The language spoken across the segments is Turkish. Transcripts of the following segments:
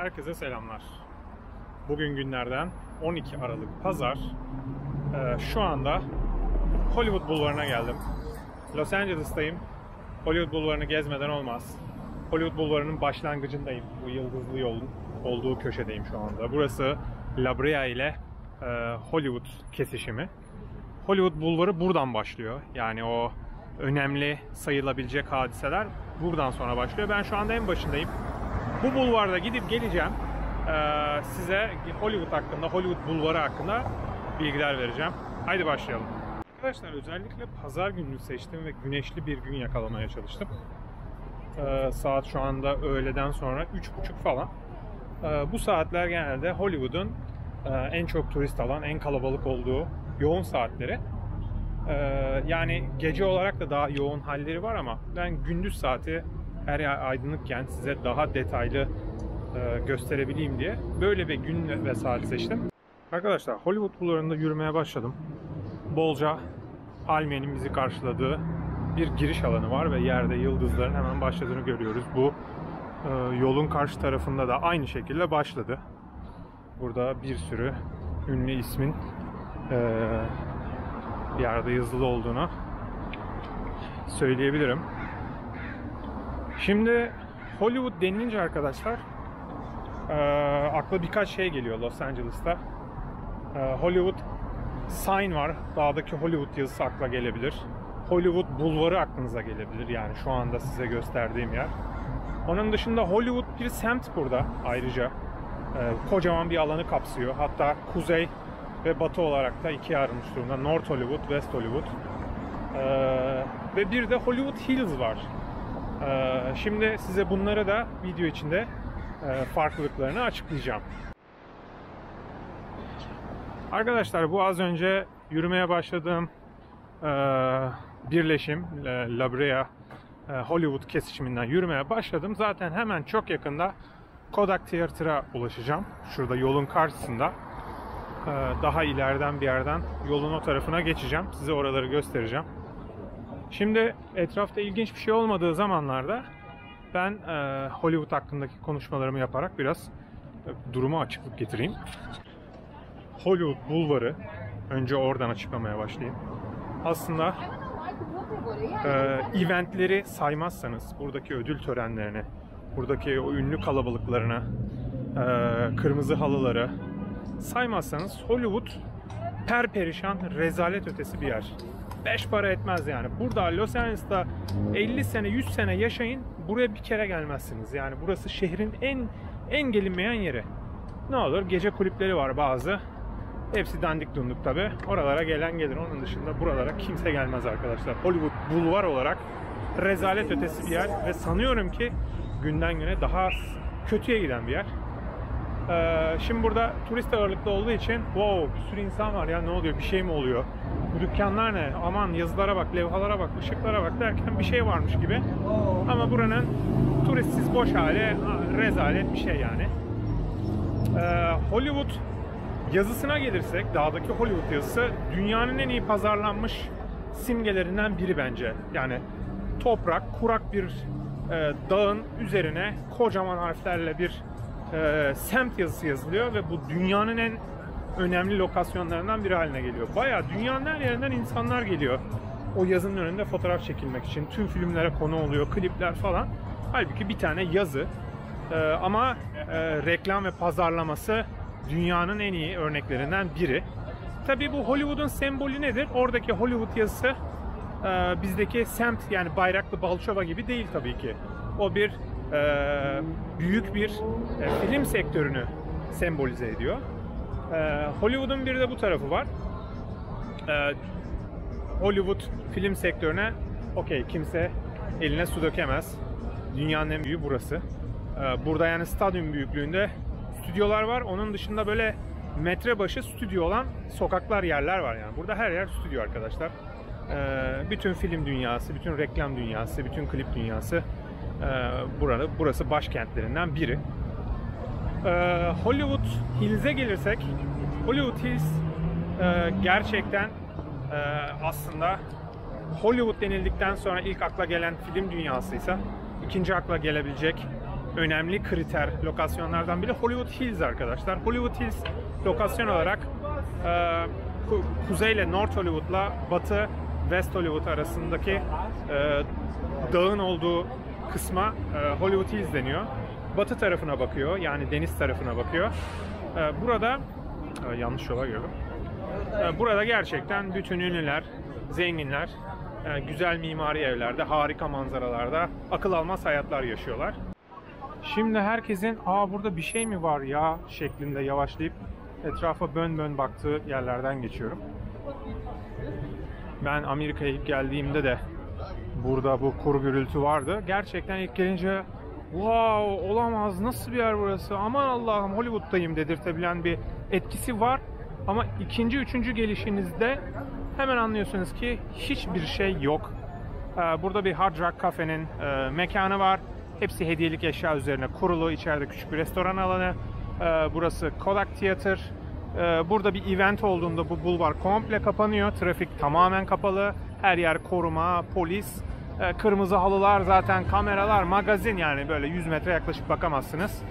Herkese selamlar. Bugün günlerden 12 Aralık Pazar. Şu anda Hollywood Bulvarı'na geldim. Los Angeles'tayım. Hollywood Bulvarı'nı gezmeden olmaz. Hollywood Bulvarı'nın başlangıcındayım. Bu yıldızlı yolun olduğu köşedeyim şu anda. Burası La Brea ile Hollywood kesişimi. Hollywood Bulvarı buradan başlıyor. Yani o önemli sayılabilecek hadiseler buradan sonra başlıyor. Ben şu anda en başındayım. Bu bulvarda gidip geleceğim. Size Hollywood hakkında, Hollywood Bulvarı hakkında bilgiler vereceğim. Haydi başlayalım. Arkadaşlar özellikle pazar gününü seçtim ve güneşli bir gün yakalamaya çalıştım. Saat şu anda öğleden sonra 3.30 falan. Bu saatler genelde Hollywood'un en çok turist alan, en kalabalık olduğu yoğun saatleri. Yani gece olarak da daha yoğun halleri var ama ben gündüz saati her aydınlıkken size daha detaylı gösterebileyim diye böyle bir gün ve saat seçtim. Arkadaşlar Hollywood Bulvarı'nda yürümeye başladım. Bolca palmiyenin bizi karşıladığı bir giriş alanı var ve yerde yıldızların hemen başladığını görüyoruz. Bu yolun karşı tarafında da aynı şekilde başladı. Burada bir sürü ünlü ismin yerde yazılı olduğunu söyleyebilirim. Şimdi Hollywood denilince arkadaşlar akla birkaç şey geliyor Los Angeles'ta. Hollywood Sign var. Dağdaki Hollywood yazısı akla gelebilir. Hollywood Bulvarı aklınıza gelebilir. Yani şu anda size gösterdiğim yer. Onun dışında Hollywood bir semt burada ayrıca. Kocaman bir alanı kapsıyor. Hatta kuzey ve batı olarak da ikiye ayrılmış durumda. North Hollywood, West Hollywood. Ve bir de Hollywood Hills var. Şimdi size bunları da video içinde farklılıklarını açıklayacağım. Arkadaşlar bu az önce yürümeye başladığım birleşim La Brea Hollywood kesişiminden yürümeye başladım. Zaten hemen çok yakında Kodak Theater'a ulaşacağım. Şurada yolun karşısında. Daha ileriden bir yerden yolun o tarafına geçeceğim. Size oraları göstereceğim. Şimdi etrafta ilginç bir şey olmadığı zamanlarda ben Hollywood hakkındaki konuşmalarımı yaparak biraz duruma açıklık getireyim. Hollywood Bulvarı, önce oradan açıklamaya başlayayım. Aslında eventleri saymazsanız, buradaki ödül törenlerini, buradaki o ünlü kalabalıklarını, kırmızı halıları saymazsanız Hollywood perperişan, rezalet ötesi bir yer. 5 para etmez yani. Burada Los Angeles'ta 50 sene, 100 sene yaşayın. Buraya bir kere gelmezsiniz. Yani burası şehrin en gelinmeyen yeri. Ne olur gece kulüpleri var bazı. Hepsi dandik dunduk tabi. Oralara gelen gelir. Onun dışında buralara kimse gelmez arkadaşlar. Hollywood Bulvar olarak rezalet ötesi bir yer. Ve sanıyorum ki günden güne daha kötüye giden bir yer. Şimdi burada turist ağırlıklı olduğu için wow bir sürü insan var ya, ne oluyor, bir şey mi oluyor? Dükkanlar ne? Aman yazılara bak, levhalara bak, ışıklara bak derken bir şey varmış gibi. Ama buranın turistsiz boş hali rezalet bir şey yani. Hollywood yazısına gelirsek, dağdaki Hollywood yazısı dünyanın en iyi pazarlanmış simgelerinden biri bence. Yani toprak, kurak bir dağın üzerine kocaman harflerle bir semt yazısı yazılıyor ve bu dünyanın en önemli lokasyonlarından biri haline geliyor. Bayağı dünyanın her yerinden insanlar geliyor. O yazının önünde fotoğraf çekilmek için. Tüm filmlere konu oluyor, klipler falan. Halbuki bir tane yazı. Ama reklam ve pazarlaması dünyanın en iyi örneklerinden biri. Tabii bu Hollywood'un sembolü nedir? Oradaki Hollywood yazısı bizdeki semt, yani Bayraklı Balçova gibi değil tabii ki. O bir büyük bir film sektörünü sembolize ediyor. Hollywood'un bir de bu tarafı var. Hollywood film sektörüne okey, kimse eline su dökemez. Dünyanın en büyüğü burası. Burada yani stadyum büyüklüğünde stüdyolar var. Onun dışında böyle metre başı stüdyo olan sokaklar, yerler var yani. Burada her yer stüdyo arkadaşlar. Bütün film dünyası, bütün reklam dünyası, bütün klip dünyası burası başkentlerinden biri. Hollywood Hills'e gelirsek, Hollywood Hills gerçekten aslında Hollywood denildikten sonra ilk akla gelen film dünyasıysa, ikinci akla gelebilecek önemli kriter lokasyonlardan biri Hollywood Hills arkadaşlar. Hollywood Hills lokasyon olarak kuzeyle North Hollywood'la batı West Hollywood arasındaki dağın olduğu kısma Hollywood Hills deniyor. Batı tarafına bakıyor, yani deniz tarafına bakıyor. Burada yanlış yola girdim. Burada gerçekten bütün ünlüler, zenginler, güzel mimari evlerde, harika manzaralarda akıl almaz hayatlar yaşıyorlar. Şimdi herkesin "Aa, burada bir şey mi var ya?" şeklinde yavaşlayıp etrafa bön bön baktığı yerlerden geçiyorum. Ben Amerika'ya ilk geldiğimde de burada bu kuru gürültü vardı. Gerçekten ilk gelince "Wow, olamaz, nasıl bir yer burası, aman Allah'ım Hollywood'dayım" dedirtebilen bir etkisi var. Ama ikinci, üçüncü gelişinizde hemen anlıyorsunuz ki hiçbir şey yok. Burada bir Hard Rock Cafe'nin mekanı var. Hepsi hediyelik eşya üzerine kurulu. İçeride küçük bir restoran alanı. Burası Kodak Theater. Burada bir event olduğunda bu bulvar komple kapanıyor. Trafik tamamen kapalı. Her yer koruma, polis, kırmızı halılar, zaten kameralar, magazin, yani böyle 100 metre yaklaşık bakamazsınız.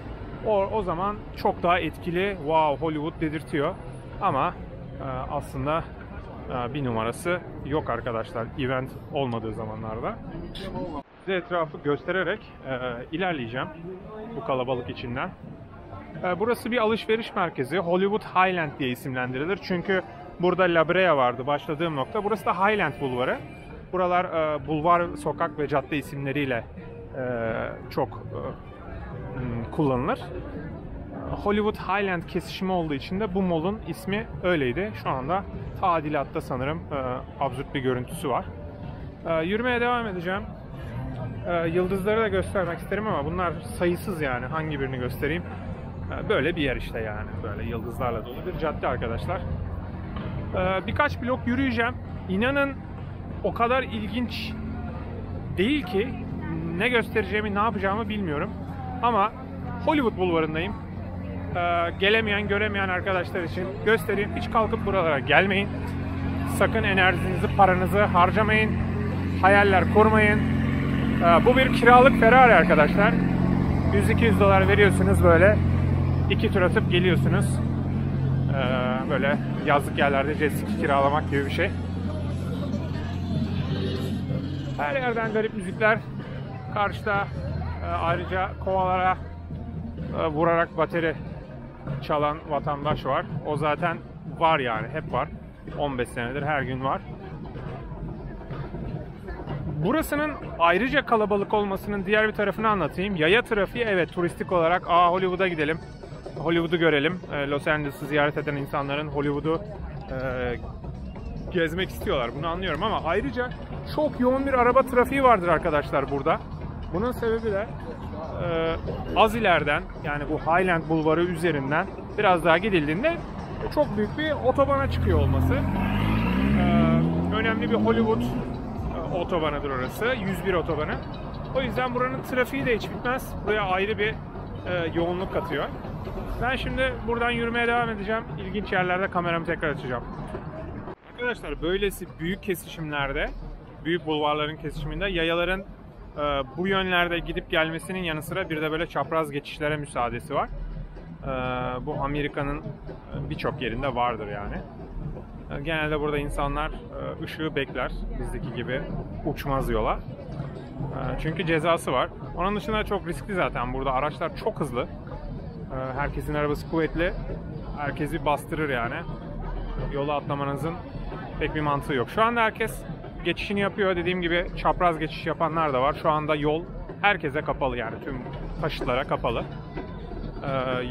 O zaman çok daha etkili, wow Hollywood dedirtiyor. Ama aslında bir numarası yok arkadaşlar event olmadığı zamanlarda. Size etrafı göstererek ilerleyeceğim bu kalabalık içinden. Burası bir alışveriş merkezi. Hollywood Highland diye isimlendirilir. Çünkü burada La Brea vardı başladığım nokta. Burası da Highland Bulvarı. Buralar bulvar, sokak ve cadde isimleriyle çok kullanılır. Hollywood Highland kesişimi olduğu için de bu mall'un ismi öyleydi. Şu anda tadilatta sanırım, absürt bir görüntüsü var. Yürümeye devam edeceğim. Yıldızları da göstermek isterim ama bunlar sayısız, yani hangi birini göstereyim. Böyle bir yer işte, yani böyle yıldızlarla dolu bir cadde arkadaşlar. Birkaç blok yürüyeceğim. İnanın o kadar ilginç değil ki ne göstereceğimi, ne yapacağımı bilmiyorum. Ama Hollywood Bulvarı'ndayım. Gelemeyen, göremeyen arkadaşlar için göstereyim. Hiç kalkıp buralara gelmeyin. Sakın enerjinizi, paranızı harcamayın. Hayaller kurmayın. Bu bir kiralık Ferrari arkadaşlar. 100-200 dolar veriyorsunuz, böyle iki tur atıp geliyorsunuz. Böyle yazlık yerlerde jet ski kiralamak gibi bir şey. Her yerden garip müzikler. Karşıda ayrıca kovalara vurarak bateri çalan vatandaş var. O zaten var, yani hep var. 15 senedir her gün var. Burasının ayrıca kalabalık olmasının diğer bir tarafını anlatayım. Yaya trafiği, evet, turistik olarak "Aa, Hollywood'a gidelim, Hollywood'u görelim." Los Angeles'ı ziyaret eden insanların Hollywood'u gezmek istiyorlar. Bunu anlıyorum ama ayrıca çok yoğun bir araba trafiği vardır arkadaşlar burada. Bunun sebebi de az ileriden, yani bu Highland Bulvarı üzerinden biraz daha gidildiğinde çok büyük bir otobana çıkıyor olması. Önemli bir Hollywood otobanıdır orası, 101 otobanı. O yüzden buranın trafiği de hiç bitmez. Buraya ayrı bir yoğunluk katıyor. Ben şimdi buradan yürümeye devam edeceğim. İlginç yerlerde kameramı tekrar açacağım. Arkadaşlar, böylesi büyük kesişimlerde, büyük bulvarların kesişiminde yayaların bu yönlerde gidip gelmesinin yanı sıra bir de böyle çapraz geçişlere müsaadesi var. Bu Amerika'nın birçok yerinde vardır yani. Genelde burada insanlar ışığı bekler, bizdeki gibi uçmaz yola. Çünkü cezası var. Onun dışında çok riskli zaten burada. Araçlar çok hızlı. Herkesin arabası kuvvetli. Herkesi bastırır yani. Yola atlamanızın pek bir mantığı yok. Şu anda herkes geçişini yapıyor. Dediğim gibi çapraz geçiş yapanlar da var. Şu anda yol herkese kapalı, yani tüm taşıtlara kapalı.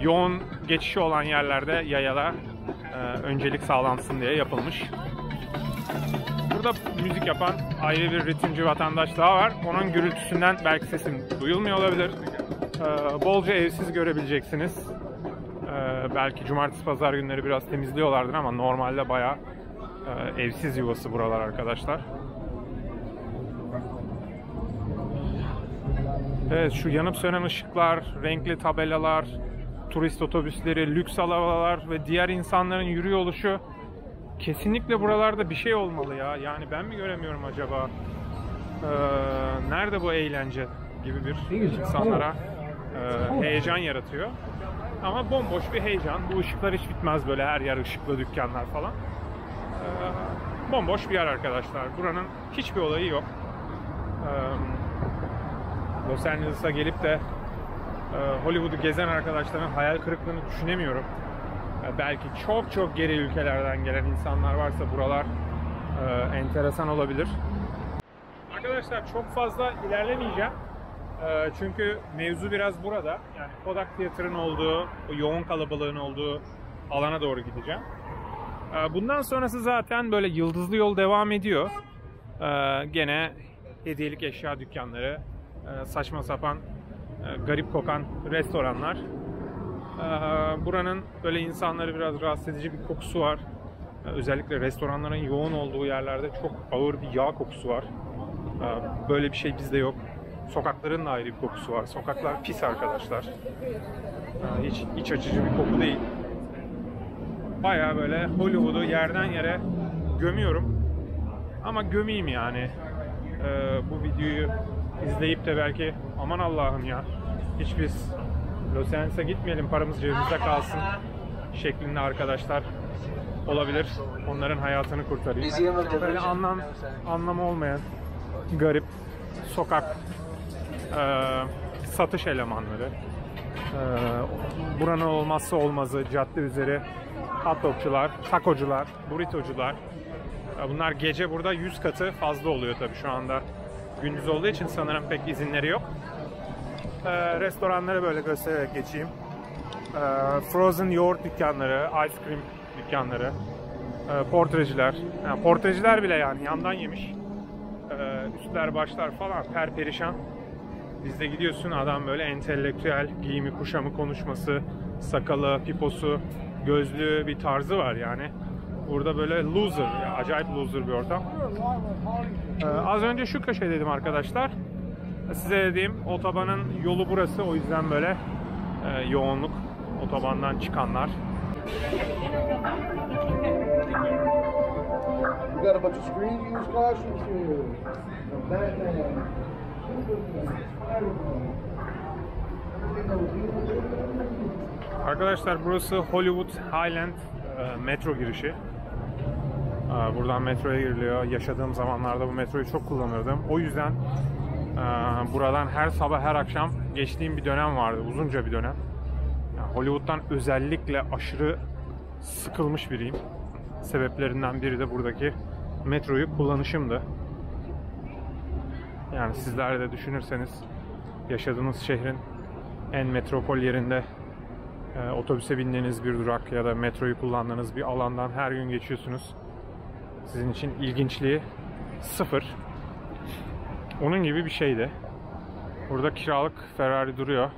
Yoğun geçişi olan yerlerde yayalar öncelik sağlansın diye yapılmış. Burada müzik yapan ayrı bir ritimci vatandaş daha var. Onun gürültüsünden belki sesim duyulmuyor olabilir. Bolca evsiz görebileceksiniz. Belki cumartesi pazar günleri biraz temizliyorlardır ama normalde bayağı evsiz yuvası buralar arkadaşlar. Evet, şu yanıp sönen ışıklar, renkli tabelalar, turist otobüsleri, lüks arabalar ve diğer insanların yürüyor oluşu. Kesinlikle buralarda bir şey olmalı ya. Yani ben mi göremiyorum acaba? Nerede bu eğlence gibi bir insanlara heyecan yaratıyor. Ama bomboş bir heyecan. Bu ışıklar hiç bitmez, böyle her yer ışıklı dükkanlar falan. Bomboş bir yer arkadaşlar. Buranın hiçbir olayı yok. Los Angeles'a gelip de Hollywood'u gezen arkadaşların hayal kırıklığını düşünemiyorum. Belki çok çok geri ülkelerden gelen insanlar varsa buralar enteresan olabilir. Arkadaşlar çok fazla ilerlemeyeceğim. Çünkü mevzu biraz burada. Yani Kodak Theater'ın olduğu, yoğun kalabalığın olduğu alana doğru gideceğim. Bundan sonrası zaten böyle yıldızlı yol devam ediyor. Gene hediyelik eşya dükkanları, saçma sapan, garip kokan restoranlar. Buranın böyle insanları biraz rahatsız edici bir kokusu var. Özellikle restoranların yoğun olduğu yerlerde çok ağır bir yağ kokusu var. Böyle bir şey bizde yok. Sokakların da ayrı bir kokusu var. Sokaklar pis arkadaşlar. Hiç iç açıcı bir koku değil. Bayağı böyle Hollywood'u yerden yere gömüyorum. Ama gömeyim yani. Bu videoyu izleyip de belki aman Allah'ım ya, hiç biz Los Angeles'a gitmeyelim, paramız cebimizde kalsın şeklinde arkadaşlar olabilir. Onların hayatını kurtarayım. Böyle anlamı olmayan garip sokak satış elemanları, buranın olmazsa olmazı cadde üzeri hot dogcular, takocular, burritocular. Bunlar gece burada 100 katı fazla oluyor tabii, şu anda gündüz olduğu için sanırım pek izinleri yok. Restoranları böyle göstererek geçeyim. Frozen yoğurt dükkanları, ice cream dükkanları, portreciler. Yani portreciler bile yani yandan yemiş. Üstler başlar falan perperişan. Bizde gidiyorsun, adam böyle entelektüel, giyimi kuşamı, konuşması, sakalı, piposu, gözlüğü, bir tarzı var yani. Burada böyle loser, ya, acayip loser bir ortam. Az önce şu köşe dedim arkadaşlar. Size dediğim otobanın yolu burası, o yüzden böyle yoğunluk, otobandan çıkanlar. Arkadaşlar burası Hollywood Highland metro girişi. Buradan metroya giriliyor. Yaşadığım zamanlarda bu metroyu çok kullanırdım. O yüzden buradan her sabah her akşam geçtiğim bir dönem vardı. Uzunca bir dönem. Yani Hollywood'dan özellikle aşırı sıkılmış biriyim. Sebeplerinden biri de buradaki metroyu kullanışımdı. Yani sizler de düşünürseniz yaşadığınız şehrin en metropol yerinde otobüse bindiğiniz bir durak ya da metroyu kullandığınız bir alandan her gün geçiyorsunuz. Sizin için ilginçliği sıfır. Onun gibi bir şeydi. Burada kiralık Ferrari duruyor.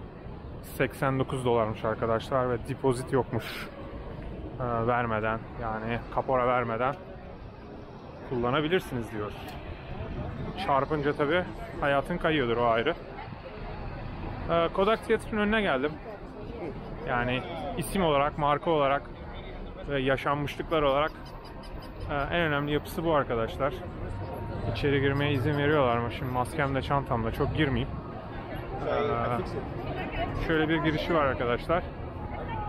89 dolarmış arkadaşlar ve depozit yokmuş. Vermeden, yani kapora vermeden kullanabilirsiniz diyor. Çarpınca tabii hayatın kayıyordur, o ayrı. Kodak Theater'ın önüne geldim. Yani isim olarak, marka olarak ve yaşanmışlıklar olarak en önemli yapısı bu arkadaşlar. İçeri girmeye izin veriyorlar mı? Şimdi maskemle, çantamla çok girmeyeyim. Şöyle bir girişi var arkadaşlar.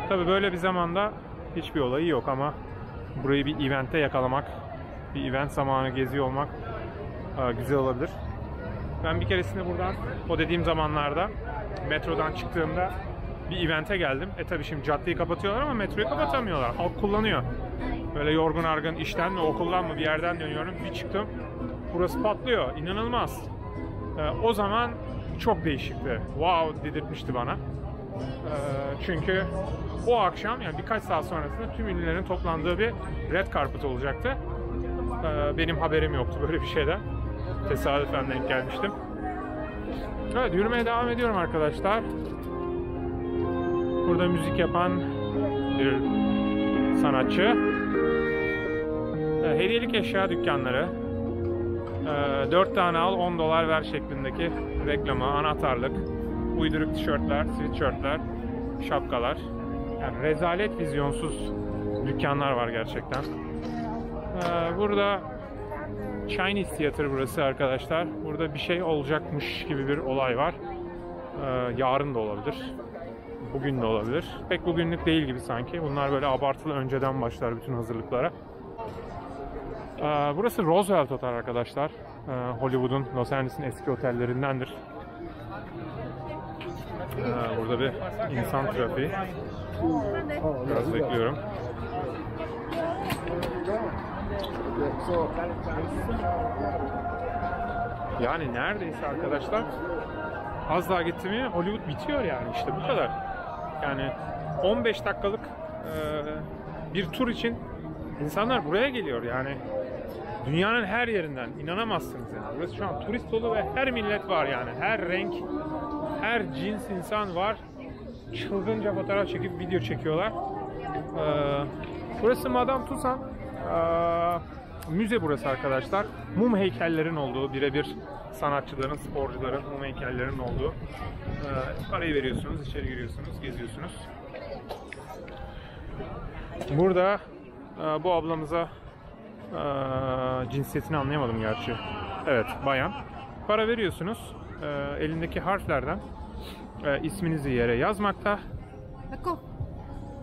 Tabii böyle bir zamanda hiçbir olayı yok ama burayı bir event'e yakalamak, bir event zamanı geziyor olmak güzel olabilir. Ben bir keresinde buradan, o dediğim zamanlarda metrodan çıktığımda bir event'e geldim. Tabii şimdi caddeyi kapatıyorlar ama metroyu kapatamıyorlar. Halk kullanıyor. Böyle yorgun argın işten mi, okuldan mı, bir yerden dönüyorum. Bir çıktım. Burası patlıyor. İnanılmaz. O zaman çok değişikti. Wow dedirtmişti bana. Çünkü o akşam, yani birkaç saat sonrasında tüm ünlülerin toplandığı bir red carpet olacaktı. Benim haberim yoktu böyle bir şeyden. Tesadüfen denk gelmiştim. Evet, yürümeye devam ediyorum arkadaşlar. Burada müzik yapan bir sanatçı. Hediyelik eşya dükkanları. 4 tane al 10 dolar ver şeklindeki reklamı, anahtarlık, uyduruk tişörtler, sweatshirtler, şapkalar. Yani rezalet, vizyonsuz dükkanlar var gerçekten. Burada Chinese Theater burası arkadaşlar. Burada bir şey olacakmış gibi bir olay var. yarın da olabilir, bugün de olabilir. Pek bugünlük değil gibi sanki. Bunlar böyle abartılı önceden başlar bütün hazırlıklara. Burası Roosevelt Hotel arkadaşlar. Hollywood'un, Los Angeles'in eski otellerindendir. Burada bir insan trafiği. Biraz bekliyorum. Yani neredeyse arkadaşlar az daha gitti mi Hollywood bitiyor yani, işte bu kadar. Yani 15 dakikalık bir tur için insanlar buraya geliyor yani. Dünyanın her yerinden, inanamazsınız yani. Burası şu an turist dolu ve her millet var yani. Her renk, her cins insan var. Çılgınca fotoğraf çekip video çekiyorlar. Burası Madam Tussaud. Müze burası arkadaşlar. Mum heykellerin olduğu, birebir sanatçıların, sporcuların mum heykellerinin olduğu. Parayı veriyorsunuz, içeri giriyorsunuz, geziyorsunuz. Burada bu ablamıza cinsiyetini anlayamadım gerçi. Evet, bayan. Para veriyorsunuz. Elindeki harflerden isminizi yere yazmakta. Bakov.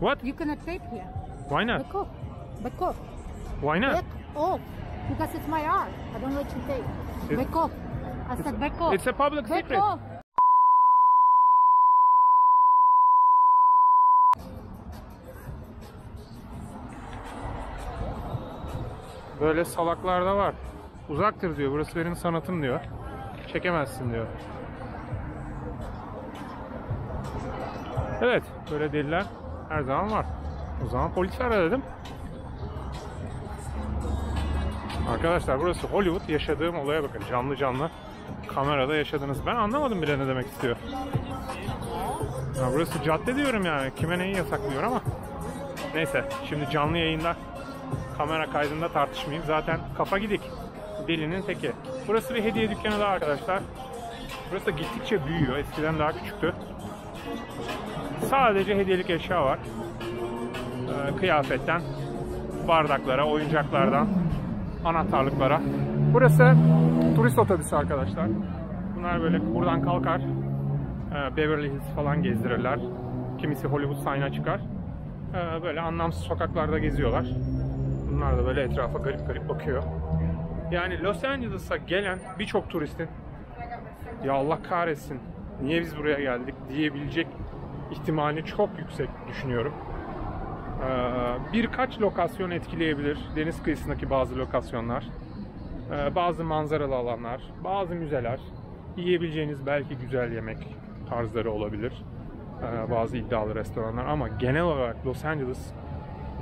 What? You cannot tape here. Why not? Bakov. Bakov. Why not? Bakov. Because it's my art. I don't let you tape. Bakov. I said Bakov. It's a public secret. Böyle salaklar da var. Uzaktır diyor. Burası benim sanatım diyor. Çekemezsin diyor. Evet. Böyle deliler her zaman var. O zaman polisi ara dedim. Arkadaşlar burası Hollywood. Yaşadığım olaya bakın. Canlı canlı kamerada yaşadınız. Ben anlamadım bile ne demek istiyor. Ya burası cadde diyorum yani. Kime neyi yasaklıyor ama. Neyse. Şimdi canlı yayında kamera kaydında tartışmayayım. Zaten kafa gidik. Delinin teki. Burası bir hediye dükkanı da arkadaşlar. Burası da gittikçe büyüyor. Eskiden daha küçüktü. Sadece hediyelik eşya var. Kıyafetten bardaklara, oyuncaklardan anahtarlıklara. Burası turist otobüsü arkadaşlar. Bunlar böyle buradan kalkar. Beverly Hills falan gezdirirler. Kimisi Hollywood Sign'a çıkar. Böyle anlamsız sokaklarda geziyorlar. Bunlar da böyle etrafa garip garip bakıyor. Yani Los Angeles'a gelen birçok turistin ya Allah kahretsin niye biz buraya geldik diyebilecek ihtimali çok yüksek düşünüyorum. Birkaç lokasyon etkileyebilir. Deniz kıyısındaki bazı lokasyonlar, bazı manzaralı alanlar, bazı müzeler, yiyebileceğiniz belki güzel yemek tarzları olabilir. Bazı iddialı restoranlar ama genel olarak Los Angeles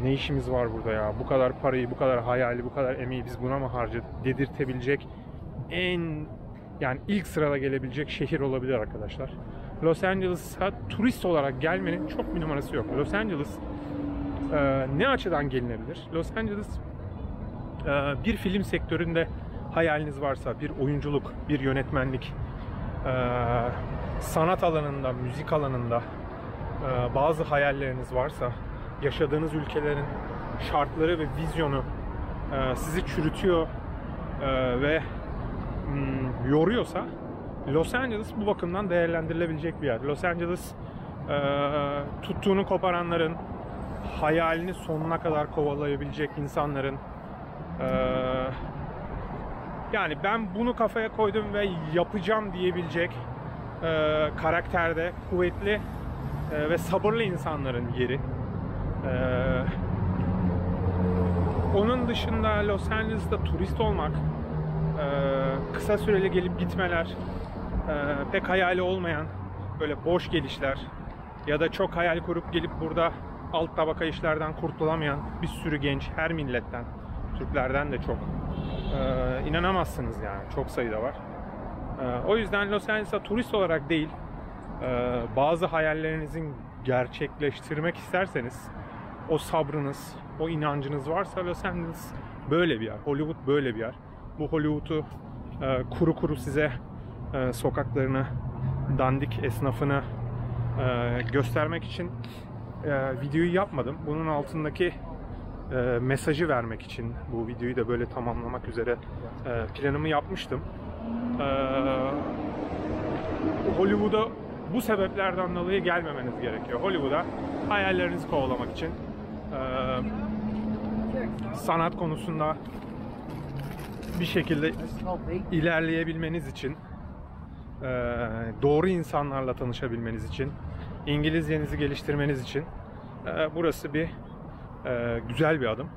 ne işimiz var burada ya? Bu kadar parayı, bu kadar hayali, bu kadar emeği biz buna mı harcadık dedirtebilecek en, yani ilk sırada gelebilecek şehir olabilir arkadaşlar. Los Angeles'a turist olarak gelmenin çok bir numarası yok. Los Angeles ne açıdan gelinebilir? Los Angeles bir film sektöründe hayaliniz varsa, bir oyunculuk, bir yönetmenlik, sanat alanında, müzik alanında bazı hayalleriniz varsa, yaşadığınız ülkelerin şartları ve vizyonu sizi çürütüyor ve yoruyorsa Los Angeles bu bakımdan değerlendirilebilecek bir yer. Los Angeles tuttuğunu koparanların, hayalini sonuna kadar kovalayabilecek insanların, yani ben bunu kafaya koydum ve yapacağım diyebilecek karakterde kuvvetli ve sabırlı insanların yeri. Onun dışında Los Angeles'ta turist olmak, kısa süreli gelip gitmeler, pek hayali olmayan böyle boş gelişler ya da çok hayal kurup gelip burada alt tabaka işlerden kurtulamayan bir sürü genç, her milletten, Türklerden de çok, inanamazsınız yani, çok sayıda var. O yüzden Los Angeles'a turist olarak değil, bazı hayallerinizin gerçekleştirmek isterseniz, o sabrınız, o inancınız varsa Los Angeles böyle bir yer. Hollywood böyle bir yer. Bu Hollywood'u kuru kuru size sokaklarını, dandik esnafını göstermek için videoyu yapmadım. Bunun altındaki mesajı vermek için bu videoyu da böyle tamamlamak üzere planımı yapmıştım. Hollywood'a bu sebeplerden dolayı gelmemeniz gerekiyor Hollywood'a hayallerinizi kovalamak için. Sanat konusunda bir şekilde ilerleyebilmeniz için, doğru insanlarla tanışabilmeniz için, İngilizcenizi geliştirmeniz için burası bir güzel bir adım.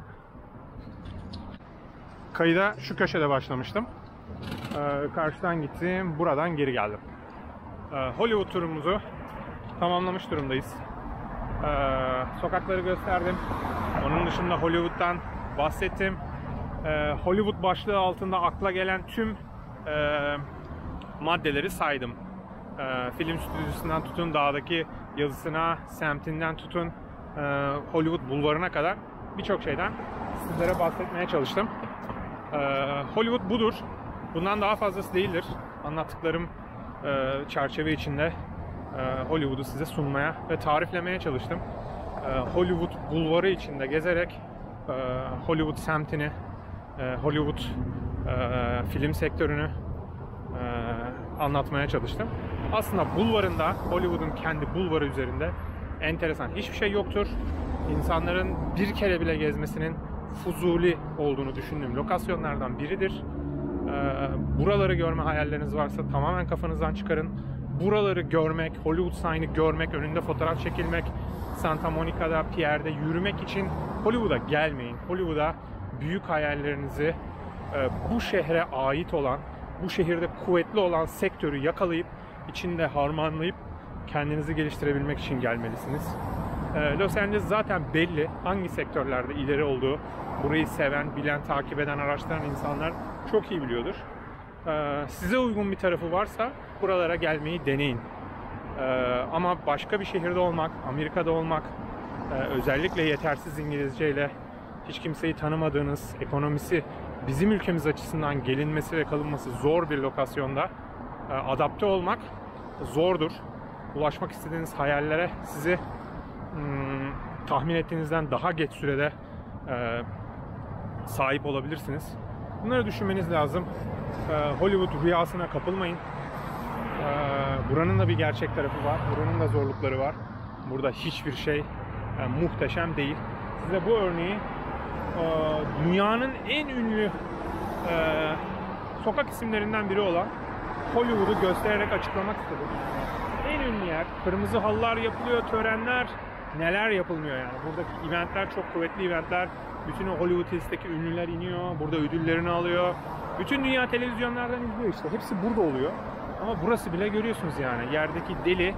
Kayıda şu köşede başlamıştım. Karşıdan gittim, buradan geri geldim. Hollywood turumuzu tamamlamış durumdayız. Sokakları gösterdim. Onun dışında Hollywood'dan bahsettim. Hollywood başlığı altında akla gelen tüm maddeleri saydım. Film stüdyosundan tutun, dağdaki yazısına, semtinden tutun, Hollywood bulvarına kadar birçok şeyden sizlere bahsetmeye çalıştım. Hollywood budur. Bundan daha fazlası değildir. Anlattıklarım çerçeve içinde Hollywood'u size sunmaya ve tariflemeye çalıştım. Hollywood bulvarı içinde gezerek Hollywood semtini, Hollywood film sektörünü anlatmaya çalıştım. Aslında bulvarında, Hollywood'un kendi bulvarı üzerinde enteresan hiçbir şey yoktur. İnsanların bir kere bile gezmesinin fuzuli olduğunu düşündüğüm lokasyonlardan biridir. Buraları görme hayalleriniz varsa tamamen kafanızdan çıkarın. Buraları görmek, Hollywood Sign'ı görmek, önünde fotoğraf çekilmek, Santa Monica'da, Pier'de yürümek için Hollywood'a gelmeyin. Hollywood'a büyük hayallerinizi, bu şehre ait olan, bu şehirde kuvvetli olan sektörü yakalayıp, içinde harmanlayıp kendinizi geliştirebilmek için gelmelisiniz. Los Angeles zaten belli hangi sektörlerde ileri olduğu, burayı seven, bilen, takip eden, araştıran insanlar çok iyi biliyordur. Size uygun bir tarafı varsa buralara gelmeyi deneyin. Ama başka bir şehirde olmak, Amerika'da olmak, özellikle yetersiz İngilizceyle, hiç kimseyi tanımadığınız, ekonomisi bizim ülkemiz açısından gelinmesi ve kalınması zor bir lokasyonda adapte olmak zordur. Ulaşmak istediğiniz hayallere sizi tahmin ettiğinizden daha geç sürede sahip olabilirsiniz. Bunları düşünmeniz lazım. Hollywood rüyasına kapılmayın. Buranın da bir gerçek tarafı var. Buranın da zorlukları var. Burada hiçbir şey muhteşem değil. Size bu örneği dünyanın en ünlü sokak isimlerinden biri olan Hollywood'u göstererek açıklamak istedim. En ünlü yer, kırmızı halılar yapılıyor, törenler, neler yapılmıyor yani. Buradaki eventler çok kuvvetli eventler. Bütün o Hollywood Hills'teki ünlüler iniyor, burada ödüllerini alıyor. Bütün dünya televizyonlardan izliyor işte. Hepsi burada oluyor. Ama burası bile görüyorsunuz yani. Yerdeki deli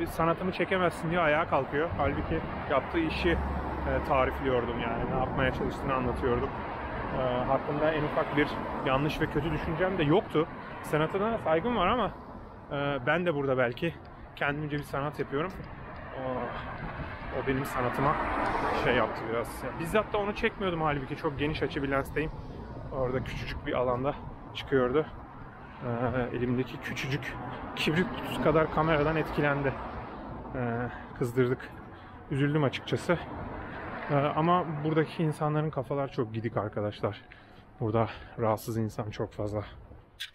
bir sanatımı çekemezsin diye ayağa kalkıyor. Halbuki yaptığı işi tarifliyordum yani. Ne yapmaya çalıştığını anlatıyordum. Hakkında en ufak bir yanlış ve kötü düşüncem de yoktu. Sanatına saygım var ama ben de burada belki kendimce bir sanat yapıyorum. O benim sanatıma şey yaptı biraz. Yani bizzat da onu çekmiyordum halbuki. Çok geniş açı bir lensteyim. Orada küçücük bir alanda çıkıyordu. Elimdeki küçücük kibrit kutusu kadar kameradan etkilendi. Kızdırdık. Üzüldüm açıkçası. Ama buradaki insanların kafalar çok gidik arkadaşlar. Burada rahatsız insan çok fazla.